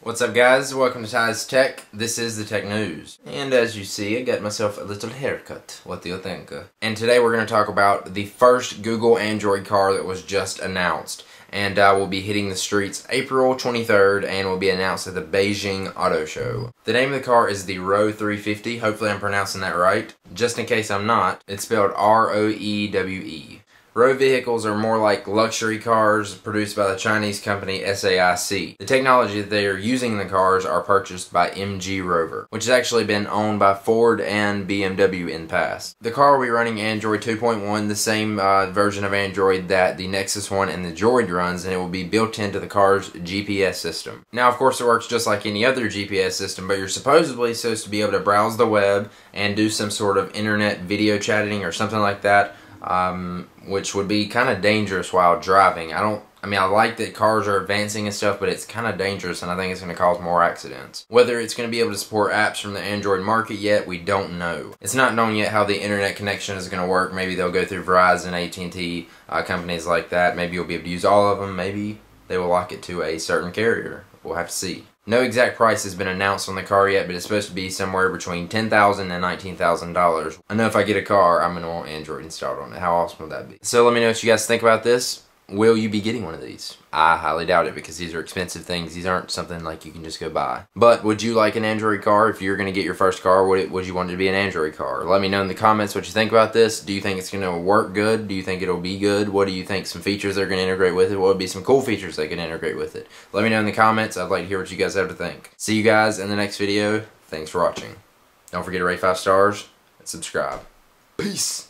What's up, guys? Welcome to Ty's Tech. This is the tech news. And as you see, I got myself a little haircut. What do you think? And today we're going to talk about the first Google Android car that was just announced. And will be hitting the streets April 23rd and will be announced at the Beijing Auto Show. The name of the car is the Roewe 350. Hopefully I'm pronouncing that right. Just in case I'm not, it's spelled R-O-E-W-E. Roewe vehicles are more like luxury cars produced by the Chinese company SAIC. The technology that they are using in the cars are purchased by MG Rover, which has actually been owned by Ford and BMW in the past. The car will be running Android 2.1, the same version of Android that the Nexus One and the Droid runs, and it will be built into the car's GPS system. Now, of course, it works just like any other GPS system, but you're supposed to be able to browse the web and do some sort of internet video chatting or something like that. Which would be kind of dangerous while driving. I mean, I like that cars are advancing and stuff, but it's kind of dangerous, and I think it's going to cause more accidents. Whether it's going to be able to support apps from the Android market yet, we don't know. It's not known yet how the internet connection is going to work. Maybe they'll go through Verizon, AT&T, companies like that. Maybe you'll be able to use all of them. Maybe they will lock it to a certain carrier. We'll have to see. No exact price has been announced on the car yet, but it's supposed to be somewhere between $10,000 and $19,000. I know if I get a car, I'm going to want Android installed on it. How awesome would that be? So let me know what you guys think about this. Will you be getting one of these? I highly doubt it because these are expensive things. These aren't something like you can just go buy. But would you like an Android car? If you're going to get your first car, would you want it to be an Android car? Let me know in the comments what you think about this. Do you think it's going to work good? Do you think it'll be good? What do you think some features they're going to integrate with it? What would be some cool features they could integrate with it? Let me know in the comments. I'd like to hear what you guys have to think. See you guys in the next video. Thanks for watching. Don't forget to rate 5 stars and subscribe. Peace.